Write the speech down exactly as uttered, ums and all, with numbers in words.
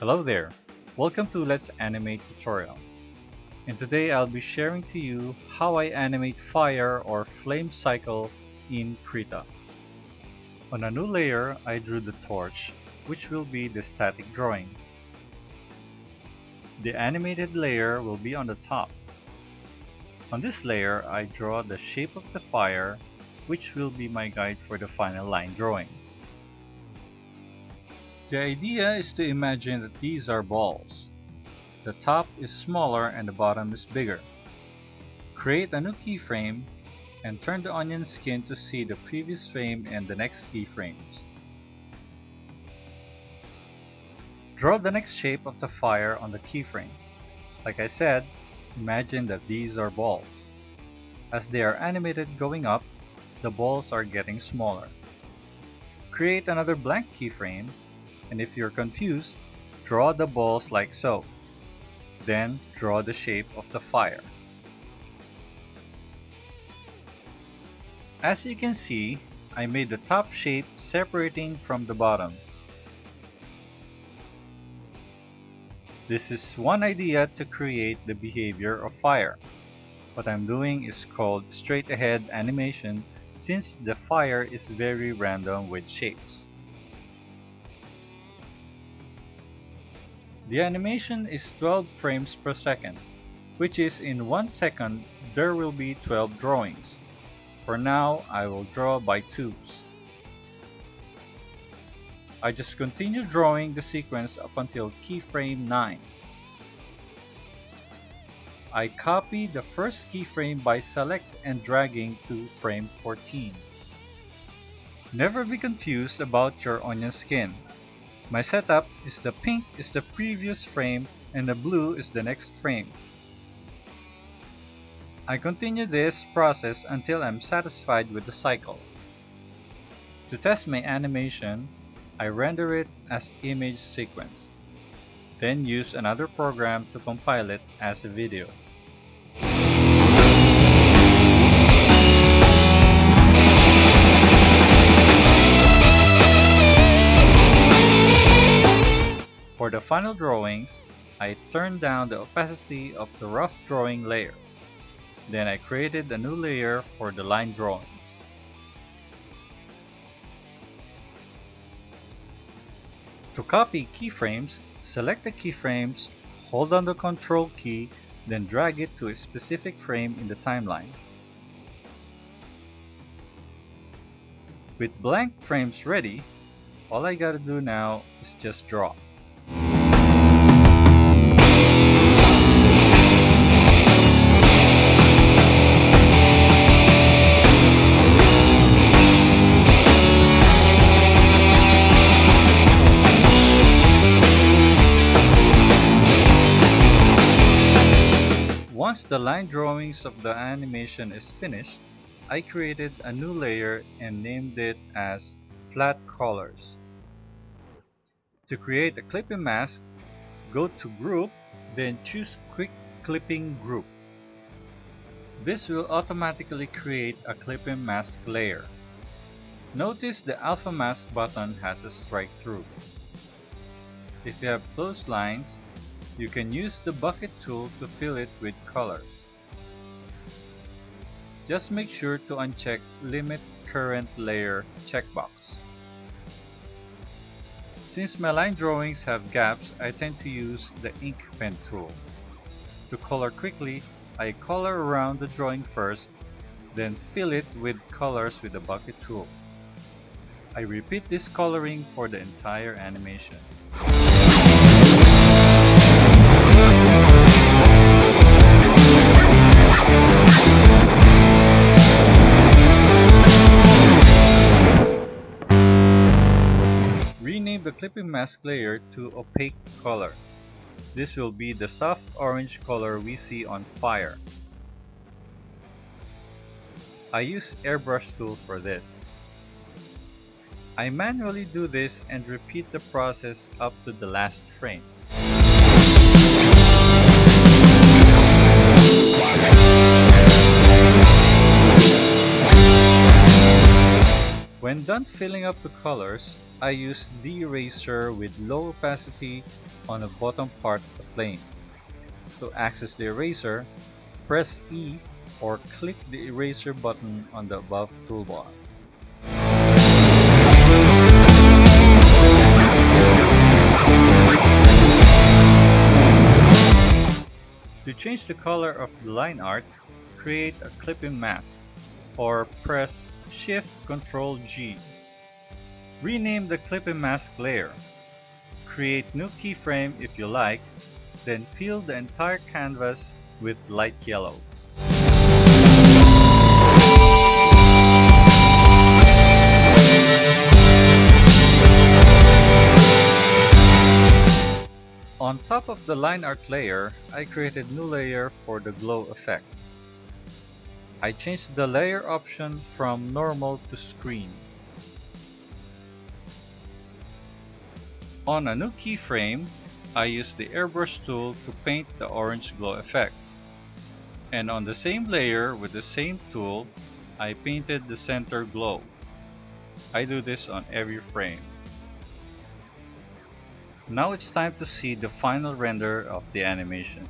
Hello there, welcome to Let's Animate tutorial, and today I'll be sharing to you how I animate fire or flame cycle in Krita. On a new layer I drew the torch, which will be the static drawing. The animated layer will be on the top. On this layer I draw the shape of the fire, which will be my guide for the final line drawing. The idea is to imagine that these are balls. The top is smaller and the bottom is bigger. Create a new keyframe and turn the onion skin to see the previous frame and the next keyframes. Draw the next shape of the fire on the keyframe. Like I said, imagine that these are balls. As they are animated going up, the balls are getting smaller. Create another blank keyframe. And if you're confused, draw the balls like so. Then draw the shape of the fire. As you can see, I made the top shape separating from the bottom. This is one idea to create the behavior of fire. What I'm doing is called straight ahead animation, since the fire is very random with shapes. The animation is twelve frames per second, which is in one second there will be twelve drawings. For now, I will draw by twos. I just continue drawing the sequence up until keyframe nine. I copy the first keyframe by select and dragging to frame fourteen. Never be confused about your onion skin. My setup is the pink is the previous frame and the blue is the next frame. I continue this process until I'm satisfied with the cycle. To test my animation, I render it as image sequence, then use another program to compile it as a video. For the final drawings, I turned down the opacity of the rough drawing layer. Then I created a new layer for the line drawings. To copy keyframes, select the keyframes, hold down the Control key, then drag it to a specific frame in the timeline. With blank frames ready, all I gotta do now is just draw. Once the line drawings of the animation is finished, I created a new layer and named it as Flat Colors. To create a clipping mask, go to Group, then choose Quick Clipping Group. This will automatically create a clipping mask layer. Notice the Alpha Mask button has a strike through. If you have close lines, you can use the bucket tool to fill it with colors. Just make sure to uncheck Limit Current Layer checkbox. Since my line drawings have gaps, I tend to use the ink pen tool. To color quickly, I color around the drawing first, then fill it with colors with the bucket tool. I repeat this coloring for the entire animation. Rename the clipping mask layer to opaque color. This will be the soft orange color we see on fire. I use airbrush tool for this. I manually do this and repeat the process up to the last frame. When done filling up the colors, I use the eraser with low opacity on the bottom part of the plane. To access the eraser, press E or click the eraser button on the above toolbar. To change the color of the line art, create a clipping mask or press Shift Control G. Rename the clipping mask layer. Create new keyframe if you like, then fill the entire canvas with light yellow. On top of the line art layer, I created new layer for the glow effect. I changed the layer option from normal to screen. On a new keyframe, I used the airbrush tool to paint the orange glow effect. And on the same layer with the same tool, I painted the center glow. I do this on every frame. Now it's time to see the final render of the animation.